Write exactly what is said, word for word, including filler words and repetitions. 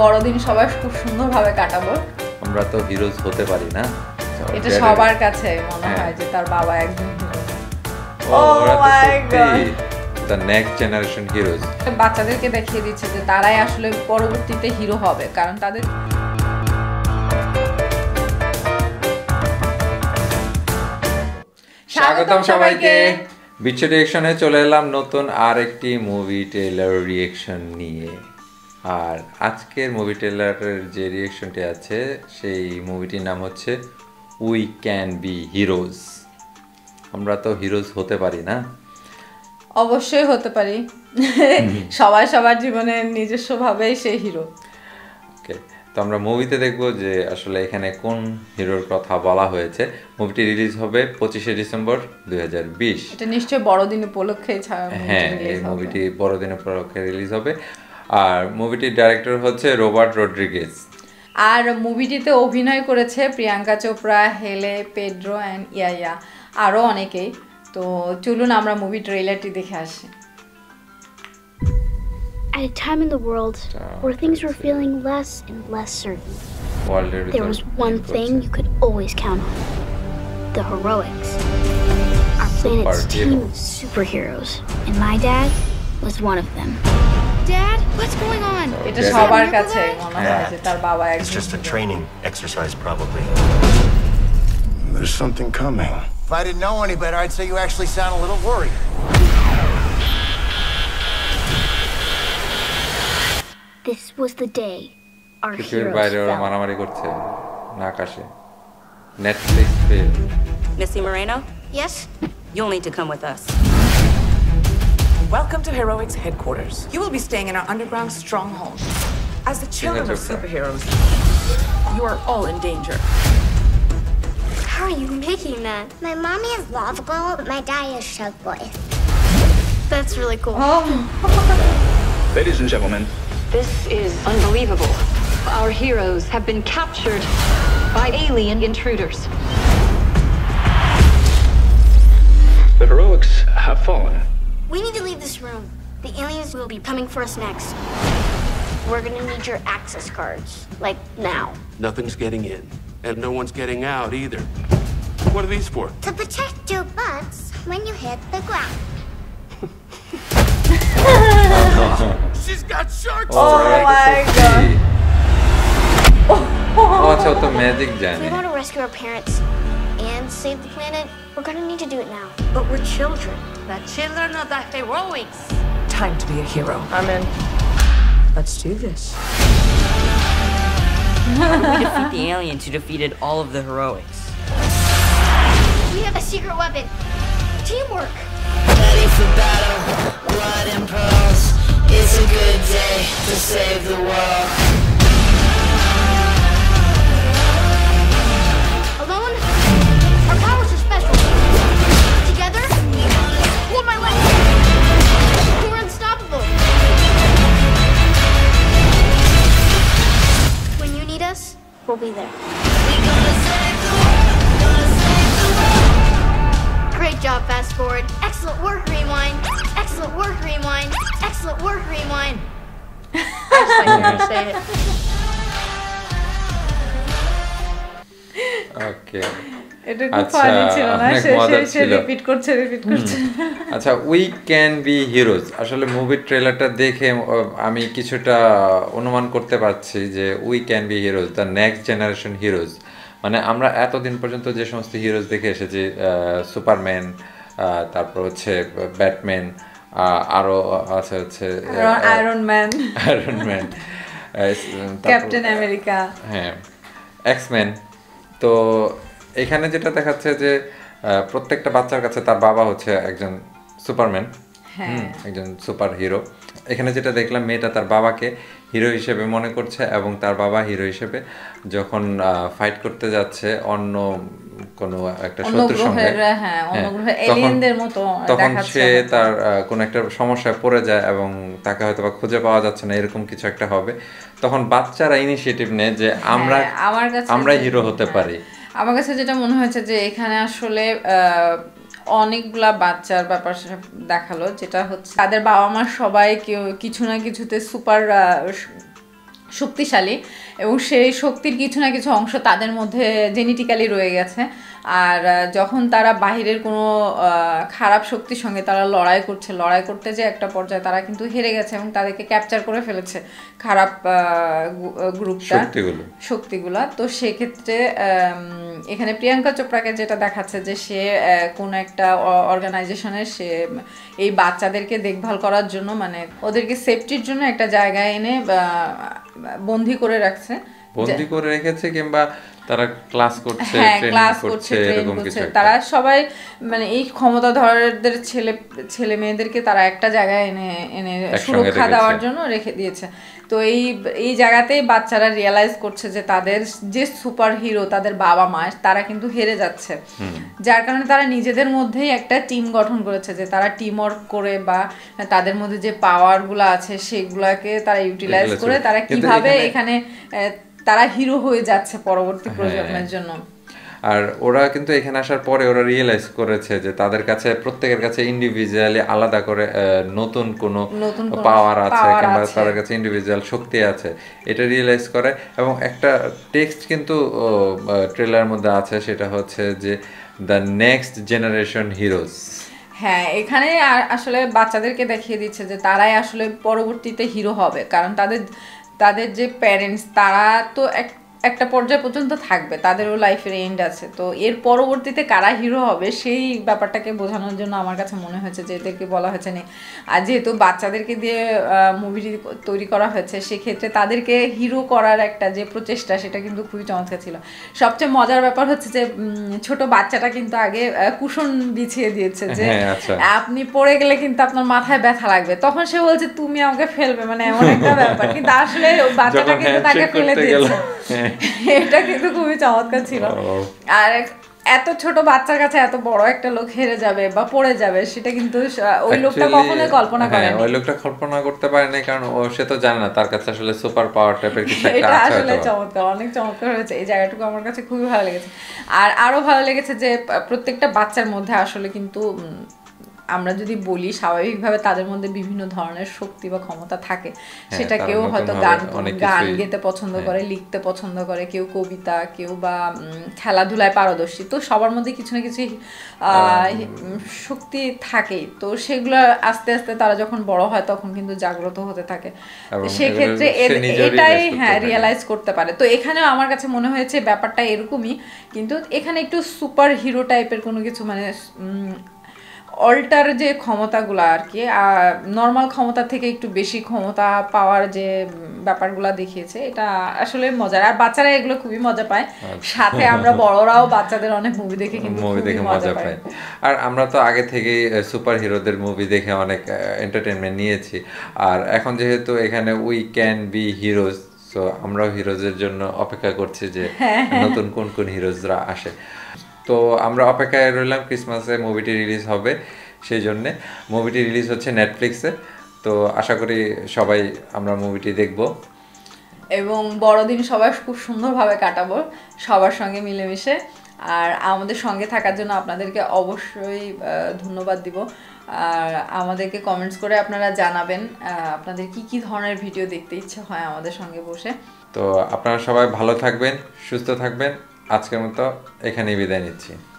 বড়দিন সবাই খুব সুন্দরভাবে কাটাবো। আমরা তো হিরোজ হতে পারি না, এটা সবার কাছে মনে হয় যে তার বাবা একজন hero. Oh my god, the next generation heroes. বাচ্চাদেরকে দেখিয়ে দিচ্ছে যে তারাই আসলে পরবর্তীতে হিরো হবে, কারণ তাদের স্বাগতম সবাইকে বিচে রিঅ্যাকশনে চলে এলাম নতুন আর একটি মুভি ট্রেলার রিঅ্যাকশন নিয়ে। আর আজকের মুভি ট্রেলারের যে রিঅ্যাকশনটি আছে সেই মুভিটির নাম হচ্ছে উই ক্যান বি হিরোজ। আমরা তো হিরোজ হতে পারি না? অবশ্যই হতে পারি, সবাই সবার জীবনে নিজস্বভাবেই সেই হিরো। ওকে, তো আমরা মুভিতে দেখব যে আসলে এখানে কোন হিরোর কথা বলা হয়েছে। মুভিটি রিলিজ হবে পঁচিশে ডিসেম্বর দুই হাজার বিশ। এটা নিশ্চয়ই বড়দিন উপলক্ষে। হ্যাঁ, এই মুভিটি বড়দিন উপলক্ষে রিলিজ হবে। আর মুভিটির ডাইরেক্টর হচ্ছে রবার্ট রড্রিগেজ। আর মুভিটিতে অভিনয় করেছে প্রিয়াঙ্কা চোপড়া, হেলে, পেড্রো অ্যান্ড ইয়াইয়া, আরও অনেকেই। তো চলুন আমরা মুভি ট্রেলারটি দেখে আসি। At a time in the world where things were feeling less and less certain, there was one thing you could always count on: the heroics. Our planet's team of superheroes, and my dad was one of them. Dad, what's going on? It is সবার কাছে মনে হয় যে তার বাবা একজন। It's just a training exercise probably. There's something coming. If I didn't know any better, I'd say you actually sound a little worried. This was the day our heroes মারামারি করছে না আকাশে। Netflix film. Missy Moreno? Yes. You'll need to come with us. Welcome to Heroics headquarters. You will be staying in our underground stronghold. As the children of superheroes, you are all in danger. How are you making that? My mommy is Lava Girl, but my daddy is Sharkboy. That's really cool. Oh. Ladies and gentlemen, this is unbelievable. Our heroes have been captured by alien intruders. The Heroics have fallen. We need to leave this room. The aliens will be coming for us next. We're gonna need your access cards, like now. Nothing's getting in, and no one's getting out either. What are these for? To protect your butts when you hit the ground. She's got sharks! Oh my god! Watch out the magic, Jenny. If we want to rescue our parents and save the planet, we're gonna need to do it now. But we're children. The children of the heroics. Time to be a hero. I'm in. Let's do this. We defeat the aliens who defeated all of the heroics. We have a secret weapon. Teamwork. Ready for battle. Blood and pearls. It's a good day to save the world. Alone? Our powers are special. Together? Hold my leg. We're unstoppable. When you need us, we'll be there. We gonna save the world, gonna save the world. Great job, fast forward. Excellent work, rewind. Excellent work, rewind. Excellent work, rewind. I just like you to say it. Okay. আচ্ছা, we can be heroes. আসলে মুভির ট্রেলারটা দেখে আমি কিছুটা অনুমান করতে পারছি যে we can be heroes, the next generation heroes. মানে আমরা এতদিন পর্যন্ত যে সমস্ত হিরোজ দেখে এসেছি, সুপারম্যান, তারপর হচ্ছে ব্যাটম্যান, আরও আছে হচ্ছে Iron Man, Iron Man, Captain America, হ্যাঁ, এক্সম্যান। তো এখানে যেটা দেখাচ্ছে যে প্রত্যেকটা বাচ্চার কাছে তার বাবা হচ্ছে একজন সুপারম্যান, হ্যাঁ, একজন সুপার হিরো। এখানে যেটা দেখলাম, মেয়েটা তার বাবাকে হিরো হিসেবে মনে করছে এবং তার বাবা হিরো হিসেবে যখন ফাইট করতে যাচ্ছে অন্য কোনো একটা শত্রুর সঙ্গে, তখন সে তার কোনো একটা সমস্যায় পড়ে যায় এবং তাকে হয়তো বা খুঁজে পাওয়া যাচ্ছে না, এরকম কিছু একটা হবে। তখন বাচ্চারা ইনিশিয়েটিভ নেয় যে আমরা আমরা হিরো হতে পারি। আমার কাছে যেটা মনে হয়েছে যে এখানে আসলে অনেকগুলা বাচ্চার ব্যাপার দেখালো, যেটা হচ্ছে তাদের বাবা মা সবাই কেউ কিছু না কিছুতে সুপার শক্তিশালী এবং সেই শক্তির কিছু না কিছু অংশ তাদের মধ্যে জেনেটিক্যালি রয়ে গেছে। আর যখন তারা বাহিরের কোনো খারাপ শক্তির সঙ্গে তারা লড়াই করছে, লড়াই করতে যে একটা পর্যায়ে তারা কিন্তু হেরে গেছে এবং তাদেরকে ক্যাপচার করে ফেলেছে খারাপ গ্রুপটা, শক্তিগুলো। তো সেক্ষেত্রে এখানে প্রিয়াঙ্কা চোপড়াকে যেটা দেখাচ্ছে যে সে কোনো একটা অর্গানাইজেশনের সে এই বাচ্চাদেরকে দেখভাল করার জন্য, মানে ওদেরকে সেফটির জন্য একটা জায়গায় এনে বন্দি করে রাখছে, বন্দি করে রেখেছে কিংবা তারা ক্লাস করছে, ক্লাস করছে, এরকম কিছু। তারা সবাই মানে এই ক্ষমতাধরদের ছেলে ছেলে মেয়েদেরকে তারা একটা জায়গায় এনে এনে সুরক্ষা দেওয়ার জন্য রেখে দিয়েছে। তো এই এই জায়গাতেই বাচ্চারা রিয়েলাইজ করছে যে তাদের যে সুপার হিরো তাদের বাবা মা, তারা কিন্তু হেরে যাচ্ছে, যার কারণে তারা নিজেদের মধ্যেই একটা টিম গঠন করেছে যে তারা টিম ওয়ার্ক করে বা তাদের মধ্যে যে পাওয়ারগুলো আছে সেগুলোকে তারা ইউটিলাইজ করে তারা কিভাবে এখানে তারা হিরো হয়ে যাচ্ছে পরবর্তী প্রজন্মের জন্য। আর ওরা কিন্তু এখানে আসার পরে ওরা রিয়েলাইজ করেছে যে তাদের কাছে প্রত্যেকের কাছে ইন্ডিভিজুয়ালি আলাদা করে নতুন কোনো পাওয়ার আছে কিংবা তাদের কাছে ইন্ডিভিজুয়াল শক্তি আছে, এটা রিয়েলাইজ করে। এবং একটা টেক্সট কিন্তু ট্রেলারের মধ্যে আছে, সেটা হচ্ছে যে দ্য নেক্সট জেনারেশন হিরোজ। হ্যাঁ, এখানে আসলে বাচ্চাদেরকে দেখিয়ে দিচ্ছে যে তারাই আসলে পরবর্তীতে হিরো হবে, কারণ তাদের তাদের যে প্যারেন্টস তারা তো একটা পর্যায় পর্যন্ত থাকবে, তাদেরও লাইফের এন্ড আছে। তো এর পরবর্তীতে কারা হিরো হবে সেই ব্যাপারটাকে বোঝানোর জন্য আমার কাছে মনে হয়েছে যে এদেরকে বলা হয়েছে না। আর যেহেতু বাচ্চাদেরকে দিয়ে মুভিটি তৈরি করা হয়েছে সেক্ষেত্রে তাদেরকে হিরো করার একটা যে প্রচেষ্টা সেটা কিন্তু খুবই চমৎকার ছিল। সবচেয়ে মজার ব্যাপার হচ্ছে যে ছোট বাচ্চাটা কিন্তু আগে কুশন বিছিয়ে দিয়েছে যে আপনি পড়ে গেলে কিন্তু আপনার মাথায় ব্যথা লাগবে, তখন সে বলছে তুমি আমাকে ফেলবে, মানে এমন একটা ব্যাপার। কিন্তু আসলে বাচ্চাটা কিন্তু তাকে ফেলে দিয়েছে, এটা কিন্তু খুবই চমৎকার ছিল। আর এত ছোট বাচ্চার কাছে এত বড় একটা লোক হেরে যাবে বা পড়ে যাবে সেটা কিন্তু ওই লোকটা কখনোই কল্পনা করে না, ওই লোকটা কল্পনা করতে পারে না, কারণ ও সে তো জানে না তার কাছে আসলে সুপার পাওয়ার টাইপের কিছু একটা আছে। এটা আসলে চমৎকার, অনেক চমৎকার হয়েছে এই জায়গাটুকু, আমার কাছে খুবই ভালো লেগেছে। আর আরো ভালো লেগেছে যে প্রত্যেকটা বাচ্চার মধ্যে আসলে কিন্তু আমরা যদি বলি স্বাভাবিকভাবে তাদের মধ্যে বিভিন্ন ধরনের শক্তি বা ক্ষমতা থাকে, সেটা কেউ হয়তো গান গান গেতে পছন্দ করে, লিখতে পছন্দ করে, কেউ কবিতা, কেউ বা খেলাধুলায় পারদর্শী। তো সবার মধ্যে কিছু না কিছু শক্তি থাকে। তো সেগুলো আস্তে আস্তে তারা যখন বড় হয় তখন কিন্তু জাগ্রত হতে থাকে, সেক্ষেত্রে এটাই হ্যাঁ রিয়েলাইজ করতে পারে। তো এখানেও আমার কাছে মনে হয়েছে ব্যাপারটা এরকমই, কিন্তু এখানে একটু সুপার হিরো টাইপের কোনো কিছু মানে অল্টার যে ক্ষমতাগুলো আর কি নর্মাল ক্ষমতা থেকে একটু বেশি ক্ষমতা পাওয়ার যে ব্যাপারগুলো দেখিয়েছে, এটা আসলে মজার। আর বাচ্চারা এগুলো খুবই মজা পায়, সাথে আমরা বড়রাও বাচ্চাদের অনেক মুভি দেখে কিন্তু মুভি দেখে মজা পাই। আর আমরা তো আগে থেকে সুপার হিরোদের মুভি দেখে অনেক এন্টারটেনমেন্ট নিয়েছি, আর এখন যেহেতু এখানে উই ক্যান বি হিরোজ, তো আমরাও হিরোজের জন্য অপেক্ষা করছি যে নতুন কোন কোন হিরোজরা আসে। তো আমরা অপেক্ষায় রইলাম, ক্রিসমাসে মুভিটি রিলিজ হবে, সেই জন্যে মুভিটি রিলিজ হচ্ছে নেটফ্লিক্সে। তো আশা করি সবাই আমরা মুভিটি দেখব এবং বড়দিন সবাই খুব সুন্দরভাবে কাটাবো সবার সঙ্গে মিলেমিশে। আর আমাদের সঙ্গে থাকার জন্য আপনাদেরকে অবশ্যই ধন্যবাদ দিব। আর আমাদেরকে কমেন্টস করে আপনারা জানাবেন আপনাদের কি কি ধরনের ভিডিও দেখতে ইচ্ছে হয় আমাদের সঙ্গে বসে। তো আপনারা সবাই ভালো থাকবেন, সুস্থ থাকবেন। আজকের মতো এখানেই বিদায় নিচ্ছি।